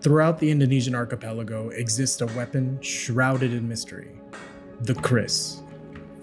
Throughout the Indonesian archipelago exists a weapon shrouded in mystery, the kris.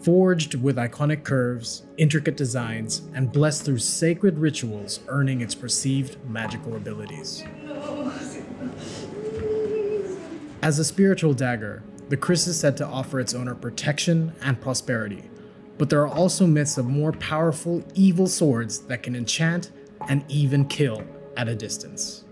Forged with iconic curves, intricate designs, and blessed through sacred rituals, earning its perceived magical abilities. As a spiritual dagger, the kris is said to offer its owner protection and prosperity, but there are also myths of more powerful evil swords that can enchant and even kill at a distance.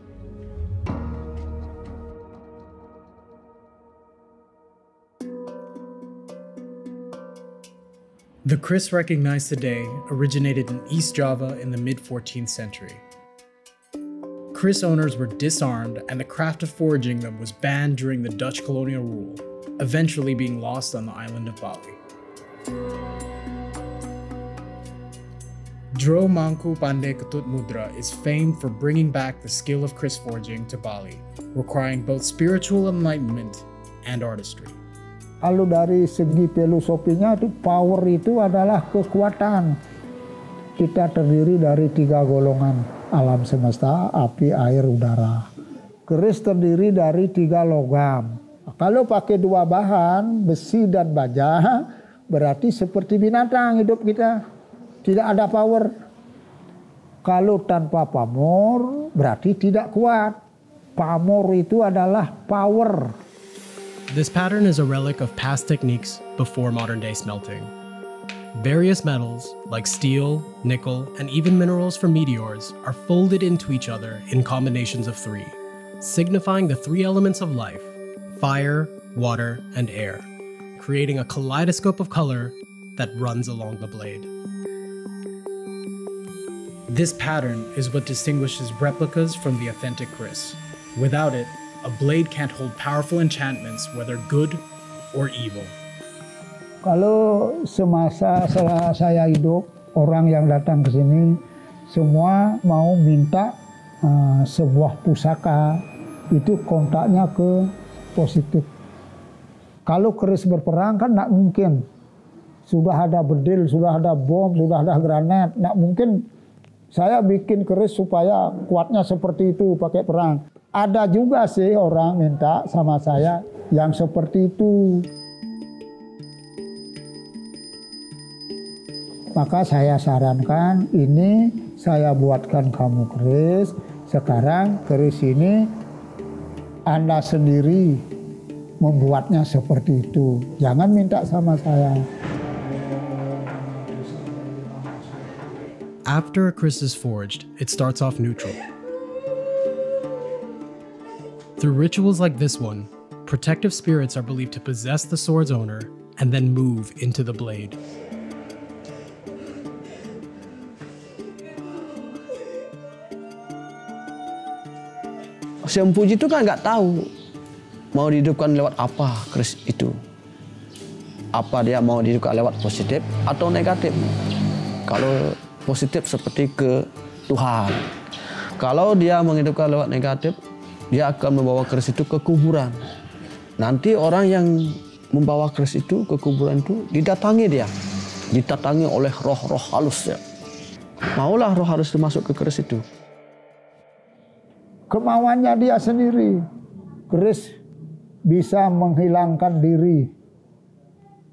The kris recognized today originated in East Java in the mid-14th century. Kris owners were disarmed and the craft of forging them was banned during the Dutch colonial rule, eventually being lost on the island of Bali. Jro Mangku Pande Ketut Mudra is famed for bringing back the skill of kris forging to Bali, requiring both spiritual enlightenment and artistry. Kalau dari segi filosofinya itu power itu adalah kekuatan. Kita terdiri dari tiga golongan, alam semesta, api, air, udara. Kris terdiri dari tiga logam. Kalau pakai dua bahan, besi dan baja, berarti seperti binatang hidup kita. Tidak ada power. Kalau tanpa pamor, berarti tidak kuat. Pamor itu adalah power. This pattern is a relic of past techniques before modern-day smelting. Various metals, like steel, nickel, and even minerals from meteors, are folded into each other in combinations of three, signifying the three elements of life: fire, water, and air, creating a kaleidoscope of color that runs along the blade. This pattern is what distinguishes replicas from the authentic kris. Without it, a blade can't hold powerful enchantments, whether good or evil. Kalau semasa saya hidup, orang yang datang ke sini semua mau minta sebuah pusaka, itu kontaknya ke positif. Kalau kris berperang kan nggak mungkin. Sudah ada bedil, sudah ada bom, sudah ada granat, nggak mungkin. Saya bikin kris supaya kuatnya seperti itu pakai perang. Ada juga sih orang minta sama saya yang seperti itu. Maka saya sarankan ini saya buatkan kamu kris. Sekarang kris ini Anda sendiri membuatnya seperti itu. Jangan minta sama saya. After a kris is forged, it starts off neutral. Through rituals like this one, protective spirits are believed to possess the sword's owner and then move into the blade. Si Empuji itu kan nggak tahu mau dihidupkan lewat apa kris itu. Apa dia mau dihidupkan lewat positif atau negatif? Kalau positif seperti ke Tuhan. Kalau dia menghidupkan lewat negatif, dia akan membawa kris itu ke kuburan. Nanti orang yang membawa kris itu ke kuburan itu didatangi dia. Didatangi oleh roh-roh halus ya. Maulah roh halus itu masuk ke kris itu. Kemauannya dia sendiri. Kris bisa menghilangkan diri.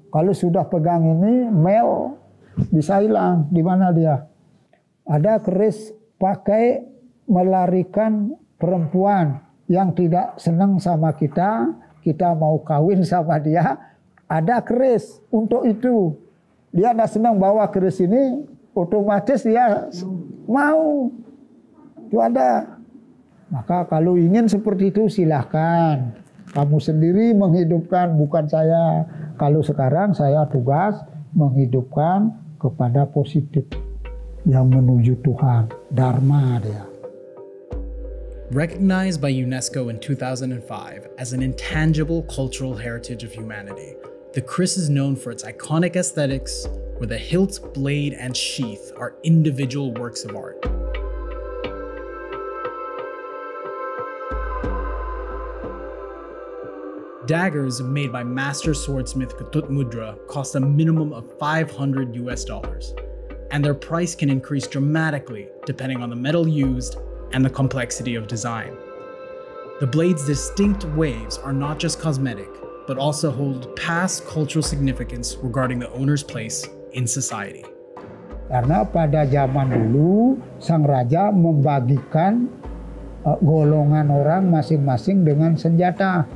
Kalau sudah pegang ini, mel bisa hilang. Di mana dia? Ada kris pakai melarikan perempuan yang tidak senang sama kita, kita mau kawin sama dia, ada kris untuk itu. Dia tidak senang bawa kris ini, otomatis dia mau. Itu ada. Maka kalau ingin seperti itu silahkan. Kamu sendiri menghidupkan, bukan saya. Kalau sekarang saya tugas menghidupkan kepada positif yang menuju Tuhan, Dharma dia. Recognized by UNESCO in 2005 as an intangible cultural heritage of humanity, the kris is known for its iconic aesthetics, where the hilt, blade, and sheath are individual works of art. Daggers made by master swordsmith Ketut Mudra cost a minimum of $500 US, and their price can increase dramatically depending on the metal used and the complexity of design. The blade's distinct waves are not just cosmetic, but also hold past cultural significance regarding the owner's place in society. Karena pada zaman dulu, Sang Raja membagikan golongan orang masing-masing dengan senjata.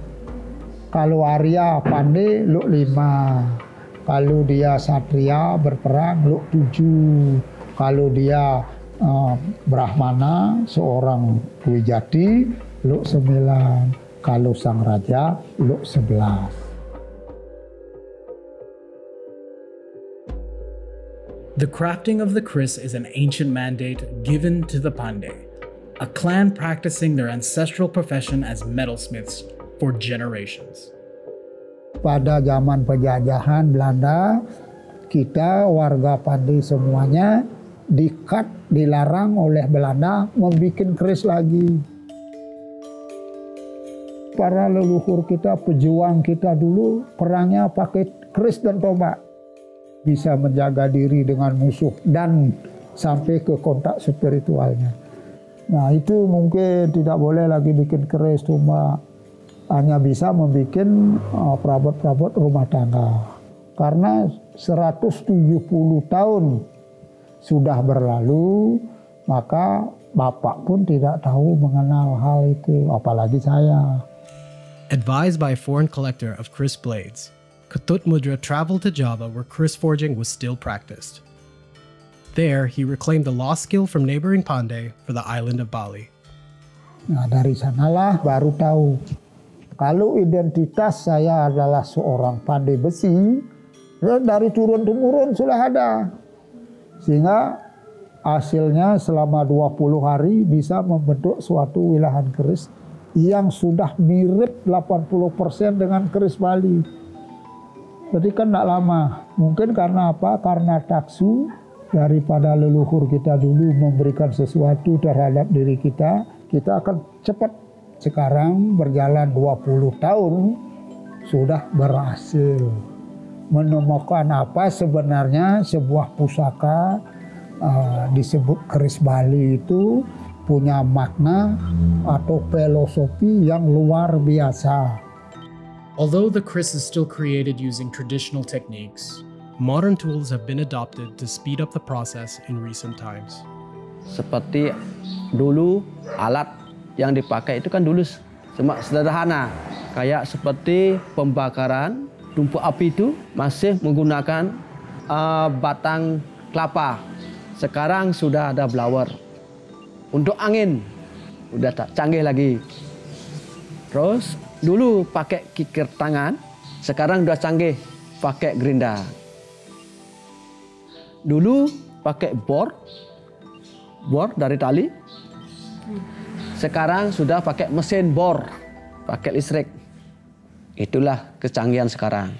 Kalau Arya Pandé, lu 5. Kalau dia Satria berperang, lu 7. Kalau dia Brahmana, seorang Ujjati, lu 9. Kalau Sang Raja, lu 11. The crafting of the kris is an ancient mandate given to the Pande, a clan practicing their ancestral profession as metalsmiths for generations. Pada zaman penjajahan Belanda, kita warga Pande semuanya dilarang oleh Belanda membuat keris lagi. Para leluhur kita, pejuang kita dulu perangnya pakai keris dan tombak. Bisa menjaga diri dengan musuh dan sampai ke kontak spiritualnya. Nah, itu mungkin tidak boleh lagi bikin keris, cuma hanya bisa membuat perabot-perabot rumah tangga. Karena 170 tahun sudah berlalu, maka Bapak pun tidak tahu mengenal hal itu, apalagi saya. Advised by foreign collector of kris blades, Ketut Mudra traveled to Java where kris forging was still practiced. There, he reclaimed the lost skill from neighboring Pande for the island of Bali. Nah, dari sanalah baru tahu. Kalau identitas saya adalah seorang Pande besi, dari turun-temurun sudah ada. Sehingga hasilnya selama 20 hari bisa membentuk suatu wilahan keris yang sudah mirip 80% dengan keris Bali. Jadi kan tidak lama, mungkin karena apa? Karena taksu daripada leluhur kita dulu memberikan sesuatu terhadap diri kita, kita akan cepat. Sekarang berjalan 20 tahun, sudah berhasil menemukan apa sebenarnya sebuah pusaka disebut keris Bali itu punya makna atau filosofi yang luar biasa. Although the kris is still created using traditional techniques, modern tools have been adopted to speed up the process in recent times. Seperti dulu alat yang dipakai itu kan dulu cuma sederhana, kayak seperti pembakaran tumpu api itu masih menggunakan batang kelapa. Sekarang sudah ada blower untuk angin, udah canggih lagi. Terus dulu pakai kikir tangan, sekarang udah canggih pakai gerinda. Dulu pakai bor dari tali, sekarang sudah pakai mesin bor, pakai listrik. Itulah kecanggihan sekarang.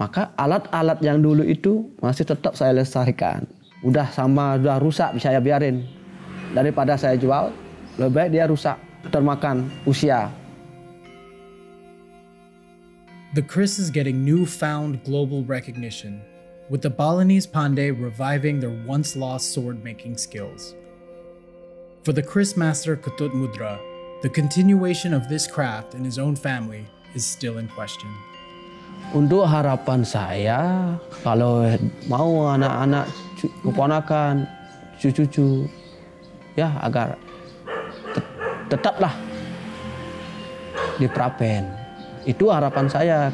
Maka alat-alat yang dulu itu masih tetap saya lestarikan. Udah rusak saya biarin. Daripada saya jual, lebih baik dia rusak, termakan usia. The kris is getting newfound global recognition, with the Balinese Pande reviving their once-lost sword-making skills. For the kris master Ketut Mudra, the continuation of this craft in his own family is still in question. Untuk harapan saya, kalau mau anak-anak, keponakan, cucu-cucu, ya agar tetaplah di Prapen. Itu harapan saya,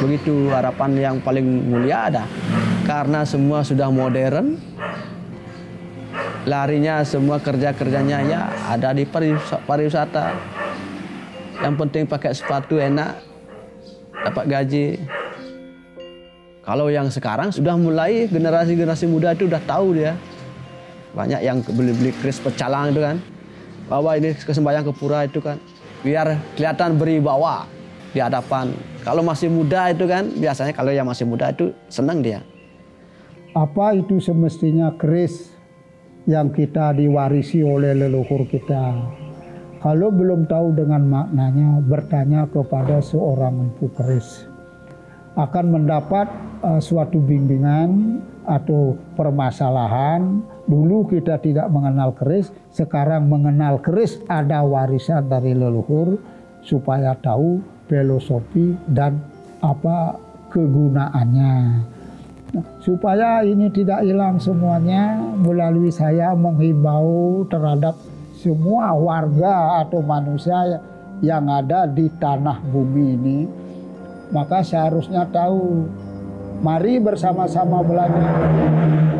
begitu harapan yang paling mulia ada. Karena semua sudah modern, larinya semua kerja-kerjanya ya ada di pariwisata. Yang penting pakai sepatu enak, dapat gaji. Kalau yang sekarang sudah mulai generasi-generasi muda itu udah tahu dia. Banyak yang beli-beli kris pecalang itu kan, bahwa ini kesembahyang ke pura itu kan. Biar kelihatan beribawa di hadapan. Kalau masih muda itu kan, biasanya kalau yang masih muda itu senang dia. Apa itu semestinya keris yang kita diwarisi oleh leluhur kita? Kalau belum tahu dengan maknanya, bertanya kepada seorang empu keris. akan mendapat suatu bimbingan atau permasalahan. Dulu kita tidak mengenal keris, sekarang mengenal keris ada warisan dari leluhur supaya tahu filosofi dan apa kegunaannya. Supaya ini tidak hilang semuanya, melalui saya menghimbau terhadap semua warga atau manusia yang ada di tanah bumi ini. Maka seharusnya tahu, mari bersama-sama belajar.